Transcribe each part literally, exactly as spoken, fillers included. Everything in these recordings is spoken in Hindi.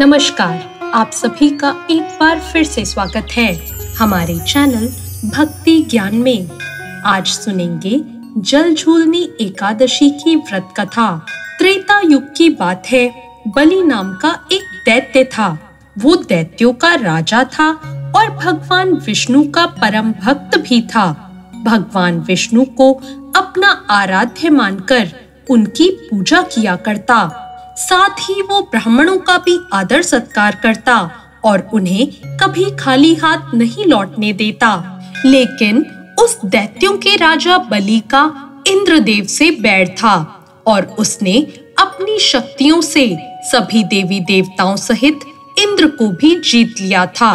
नमस्कार, आप सभी का एक बार फिर से स्वागत है हमारे चैनल भक्ति ज्ञान में। आज सुनेंगे जल झूलनी एकादशी की व्रत कथा। त्रेता युग की बात है। बलि नाम का एक दैत्य था। वो दैत्यों का राजा था और भगवान विष्णु का परम भक्त भी था। भगवान विष्णु को अपना आराध्य मानकर उनकी पूजा किया करता, साथ ही वो ब्राह्मणों का भी आदर सत्कार करता और उन्हें कभी खाली हाथ नहीं लौटने देता। लेकिन उस दैत्यों के राजा बलि का इंद्रदेव से बैर था और उसने अपनी शक्तियों से सभी देवी देवताओं सहित इंद्र को भी जीत लिया था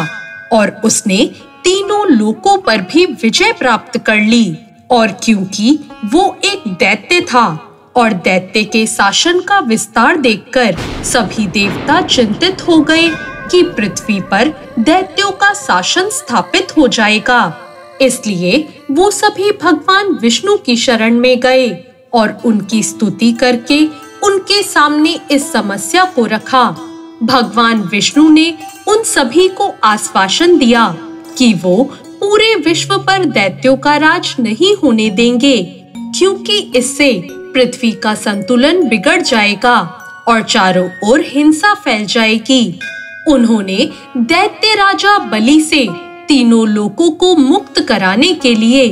और उसने तीनों लोकों पर भी विजय प्राप्त कर ली। और क्योंकि वो एक दैत्य था और दैत्य के शासन का विस्तार देखकर सभी देवता चिंतित हो गए कि पृथ्वी पर दैत्यों का शासन स्थापित हो जाएगा। इसलिए वो सभी भगवान विष्णु की शरण में गए और उनकी स्तुति करके उनके सामने इस समस्या को रखा। भगवान विष्णु ने उन सभी को आश्वासन दिया कि वो पूरे विश्व पर दैत्यों का राज नहीं होने देंगे, क्योंकि इससे पृथ्वी का संतुलन बिगड़ जाएगा और चारों ओर हिंसा फैल जाएगी। उन्होंने दैत्य राजा बलि से तीनों लोकों को मुक्त कराने के लिए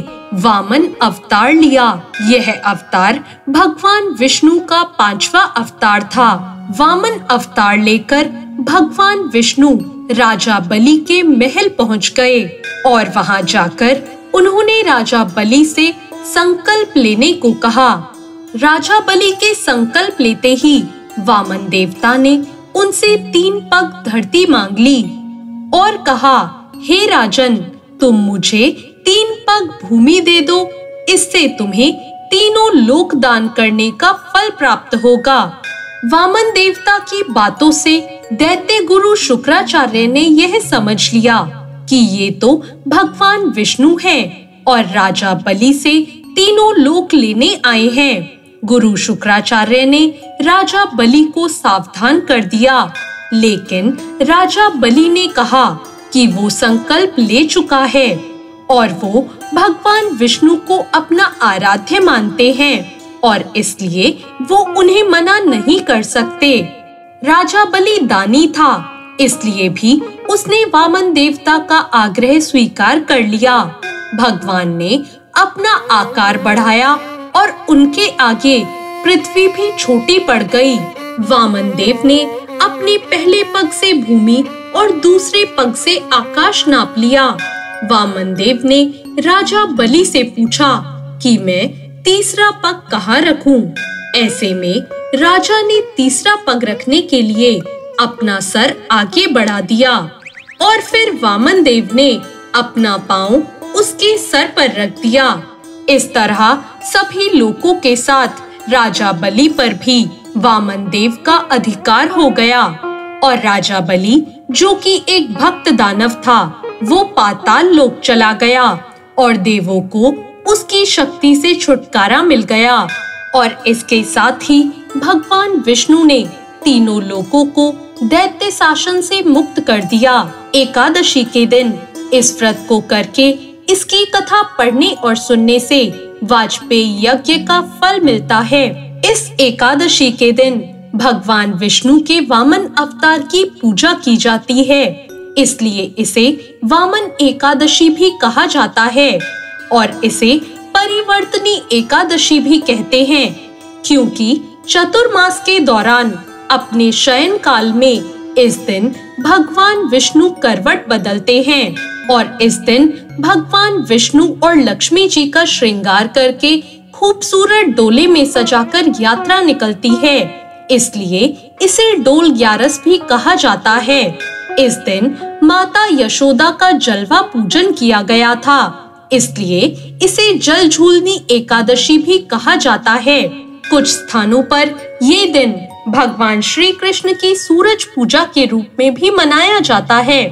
वामन अवतार लिया। यह अवतार भगवान विष्णु का पांचवा अवतार था। वामन अवतार लेकर भगवान विष्णु राजा बलि के महल पहुंच गए और वहां जाकर उन्होंने राजा बलि से संकल्प लेने को कहा। राजा बलि के संकल्प लेते ही वामन देवता ने उनसे तीन पग धरती मांग ली और कहा, हे राजन, तुम मुझे तीन पग भूमि दे दो, इससे तुम्हें तीनों लोक दान करने का फल प्राप्त होगा। वामन देवता की बातों से दैत्य गुरु शुक्राचार्य ने यह समझ लिया कि ये तो भगवान विष्णु हैं और राजा बलि से तीनों लोक लेने आए हैं। गुरु शुक्राचार्य ने राजा बलि को सावधान कर दिया, लेकिन राजा बलि ने कहा कि वो संकल्प ले चुका है और वो भगवान विष्णु को अपना आराध्य मानते हैं और इसलिए वो उन्हें मना नहीं कर सकते। राजा बलि दानी था, इसलिए भी उसने वामन देवता का आग्रह स्वीकार कर लिया। भगवान ने अपना आकार बढ़ाया और उनके आगे पृथ्वी भी छोटी पड़ गई। वामन देव ने अपने पहले पग से भूमि और दूसरे पग से आकाश नाप लिया। वामन देव ने राजा बलि से पूछा कि मैं तीसरा पग कहाँ रखूं? ऐसे में राजा ने तीसरा पग रखने के लिए अपना सर आगे बढ़ा दिया और फिर वामन देव ने अपना पाँव उसके सर पर रख दिया। इस तरह सभी लोगों के साथ राजा बलि पर भी वामन देव का अधिकार हो गया और राजा बलि, जो कि एक भक्त दानव था, वो पाताल लोक चला गया और देवों को उसकी शक्ति से छुटकारा मिल गया। और इसके साथ ही भगवान विष्णु ने तीनों लोगों को दैत्य शासन से मुक्त कर दिया। एकादशी के दिन इस व्रत को करके इसकी कथा पढ़ने और सुनने से वाजपेयी यज्ञ का फल मिलता है। इस एकादशी के दिन भगवान विष्णु के वामन अवतार की पूजा की जाती है, इसलिए इसे वामन एकादशी भी कहा जाता है और इसे परिवर्तनी एकादशी भी कहते हैं, क्योंकि चतुर्मास के दौरान अपने शयन काल में इस दिन भगवान विष्णु करवट बदलते हैं और इस दिन भगवान विष्णु और लक्ष्मी जी का श्रृंगार करके खूबसूरत डोले में सजाकर यात्रा निकलती है, इसलिए इसे डोल ग्यारस भी कहा जाता है। इस दिन माता यशोदा का जलवा पूजन किया गया था, इसलिए इसे जल झूलनी एकादशी भी कहा जाता है। कुछ स्थानों पर ये दिन भगवान श्री कृष्ण की सूरज पूजा के रूप में भी मनाया जाता है।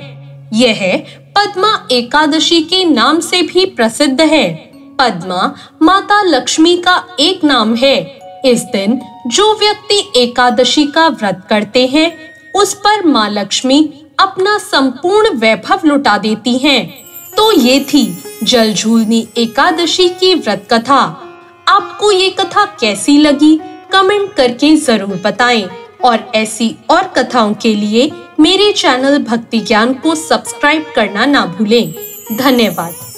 यह पद्मा एकादशी के नाम से भी प्रसिद्ध है। पद्मा माता लक्ष्मी का एक नाम है। इस दिन जो व्यक्ति एकादशी का व्रत करते हैं, उस पर माँ लक्ष्मी अपना संपूर्ण वैभव लुटा देती हैं। तो ये थी जल झूलनी एकादशी की व्रत कथा। आपको ये कथा कैसी लगी कमेंट करके जरूर बताएं और ऐसी और कथाओं के लिए मेरे चैनल भक्ति ज्ञान को सब्सक्राइब करना ना भूलें। धन्यवाद।